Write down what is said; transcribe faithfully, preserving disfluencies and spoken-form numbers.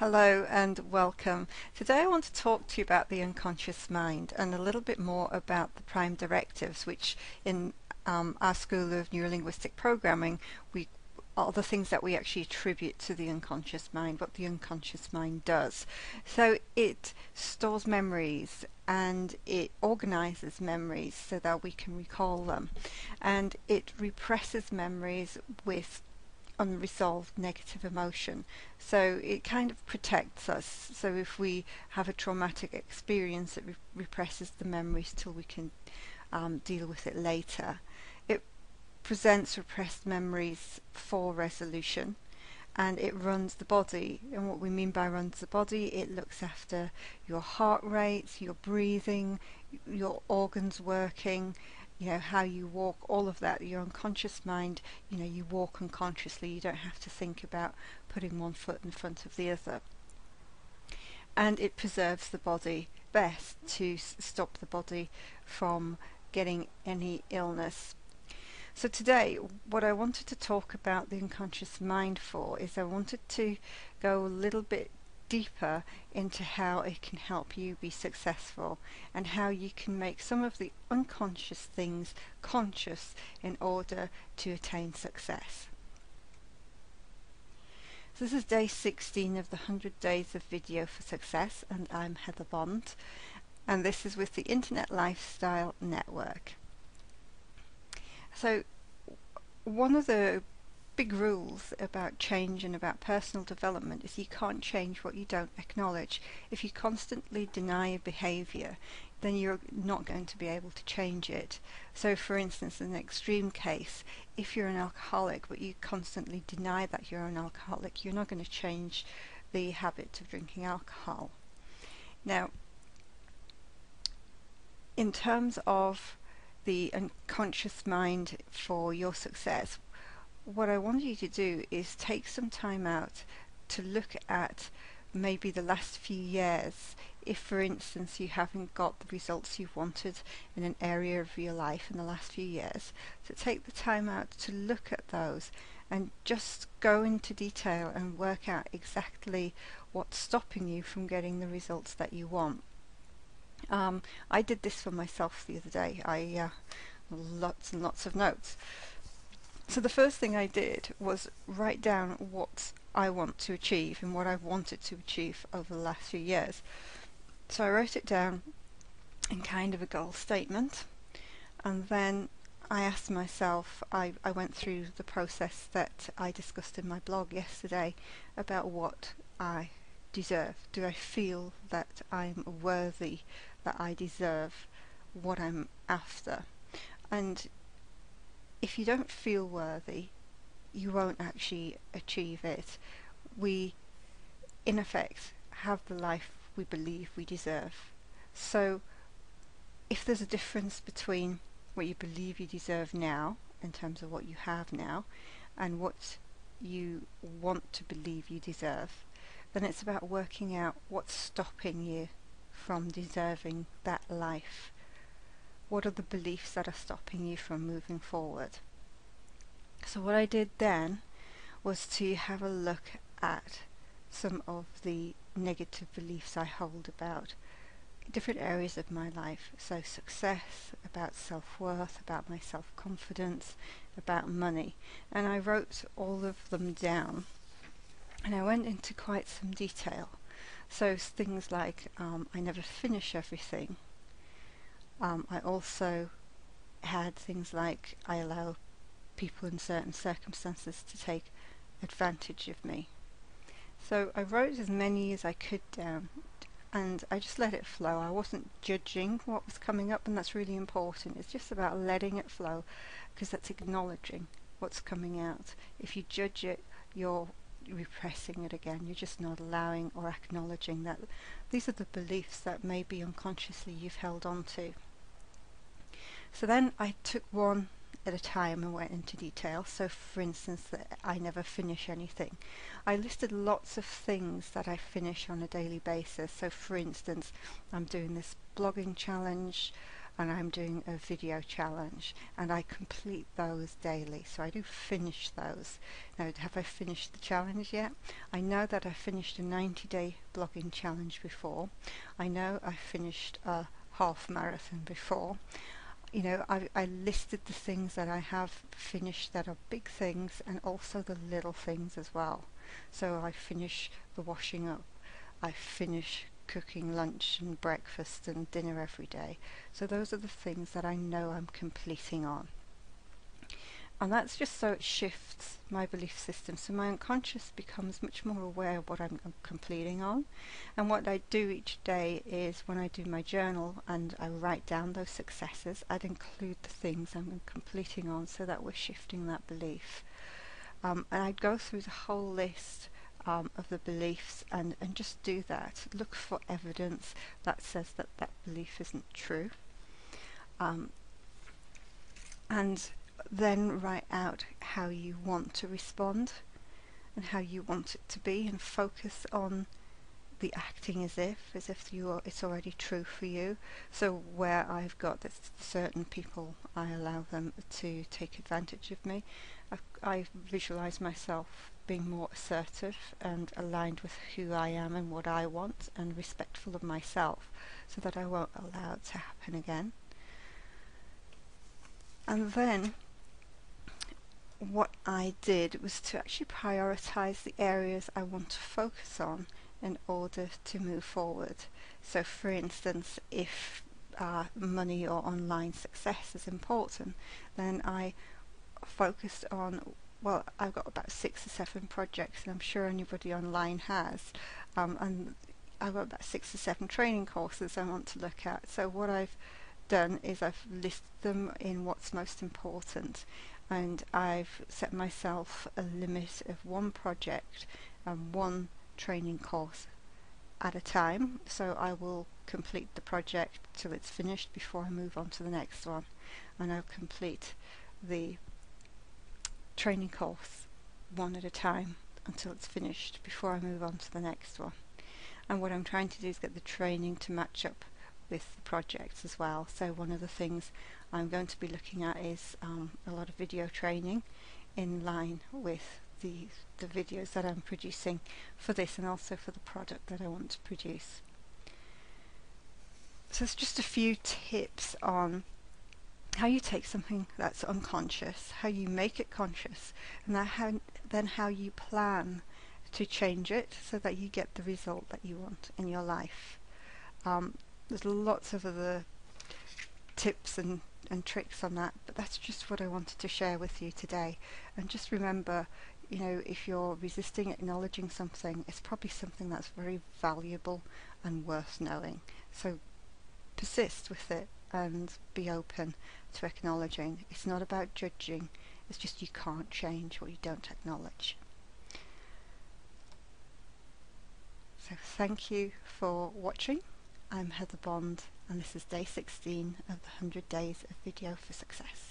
Hello and welcome. Today I want to talk to you about the unconscious mind and a little bit more about the prime directives, which in um, our school of neurolinguistic programming we are the things that we actually attribute to the unconscious mind, what the unconscious mind does. So it stores memories and it organizes memories so that we can recall them, and it represses memories with unresolved negative emotion. So it kind of protects us. So if we have a traumatic experience, it re represses the memories till we can um, deal with it later. It presents repressed memories for resolution, and it runs the body. And what we mean by runs the body, it looks after your heart rates, your breathing, your organs working, you know, how you walk, all of that. Your unconscious mind, you know, you walk unconsciously, you don't have to think about putting one foot in front of the other. And it preserves the body best to s stop the body from getting any illness. So today what I wanted to talk about the unconscious mind for is I wanted to go a little bit deeper into how it can help you be successful and how you can make some of the unconscious things conscious in order to attain success. So this is day sixteen of the one hundred Days of Video for Success, and I'm Heather Bond, and this is with the Internet Lifestyle Network. So one of the big rules about change and about personal development is you can't change what you don't acknowledge. If you constantly deny a behavior, then you're not going to be able to change it. So for instance, in an extreme case, if you're an alcoholic but you constantly deny that you're an alcoholic, you're not going to change the habit of drinking alcohol. Now, in terms of the unconscious mind for your success, what I want you to do is take some time out to look at maybe the last few years. If for instance you haven't got the results you've wanted in an area of your life in the last few years, so take the time out to look at those and just go into detail and work out exactly what's stopping you from getting the results that you want. Um, I did this for myself the other day. I uh, lots and lots of notes. So the first thing I did was write down what I want to achieve and what I've wanted to achieve over the last few years. So I wrote it down in kind of a goal statement, and then I asked myself, I, I went through the process that I discussed in my blog yesterday about what I deserve. Do I feel that I'm worthy, that I deserve what I'm after? And if you don't feel worthy, you won't actually achieve it. We, in effect, have the life we believe we deserve. So if there's a difference between what you believe you deserve now, in terms of what you have now, and what you want to believe you deserve, then it's about working out what's stopping you from deserving that life. What are the beliefs that are stopping you from moving forward? So what I did then was to have a look at some of the negative beliefs I hold about different areas of my life. So success, about self-worth, about my self-confidence, about money. And I wrote all of them down, and I went into quite some detail. So things like um, I never finish everything. Um, I also had things like I allow people in certain circumstances to take advantage of me. So I wrote as many as I could down, and I just let it flow. I wasn't judging what was coming up, and that's really important. It's just about letting it flow, because that's acknowledging what's coming out. If you judge it, you're repressing it again. You're just not allowing or acknowledging that these are the beliefs that maybe unconsciously you've held on to. So then I took one at a time and went into detail. So for instance, that I never finish anything. I listed lots of things that I finish on a daily basis. So for instance, I'm doing this blogging challenge, and I'm doing a video challenge, and I complete those daily, so I do finish those. Now, have I finished the challenge yet? I know that I finished a ninety day blogging challenge before. I know I finished a half marathon before. You know, I, I listed the things that I have finished that are big things, and also the little things as well. So I finish the washing up, I finish cooking lunch and breakfast and dinner every day. So those are the things that I know I'm completing on. And that's just so it shifts my belief system. So my unconscious becomes much more aware of what I'm completing on. And what I do each day is, when I do my journal and I write down those successes, I'd include the things I'm completing on, so that we're shifting that belief. Um, and I'd go through the whole list um, of the beliefs and, and just do that. Look for evidence that says that that belief isn't true. Um, and then write out how you want to respond and how you want it to be, and focus on the acting as if as if you are, it's already true for you. So where I've got this, certain people, I allow them to take advantage of me. I've, I visualize myself being more assertive and aligned with who I am and what I want, and respectful of myself, so that I won't allow it to happen again. And then what I did was to actually prioritize the areas I want to focus on in order to move forward. So for instance, if uh, money or online success is important, then I focused on, well, I've got about six or seven projects, and I'm sure anybody online has, um, and I've got about six or seven training courses I want to look at. So what I've done is I've listed them in what's most important, and I've set myself a limit of one project and one training course at a time, so I will complete the project till it's finished before I move on to the next one, and I'll complete the training course one at a time until it's finished before I move on to the next one. And what I'm trying to do is get the training to match up with the projects as well. So one of the things I'm going to be looking at is um, a lot of video training in line with the, the videos that I'm producing for this, and also for the product that I want to produce. So it's just a few tips on how you take something that's unconscious, how you make it conscious, and that how, then how you plan to change it so that you get the result that you want in your life. Um, There's lots of other tips and, and tricks on that, but that's just what I wanted to share with you today. And just remember, you know, if you're resisting acknowledging something, it's probably something that's very valuable and worth knowing. So persist with it and be open to acknowledging. It's not about judging, it's just you can't change what you don't acknowledge. So thank you for watching. I'm Heather Bond, and this is day sixteen of the one hundred days of video for success.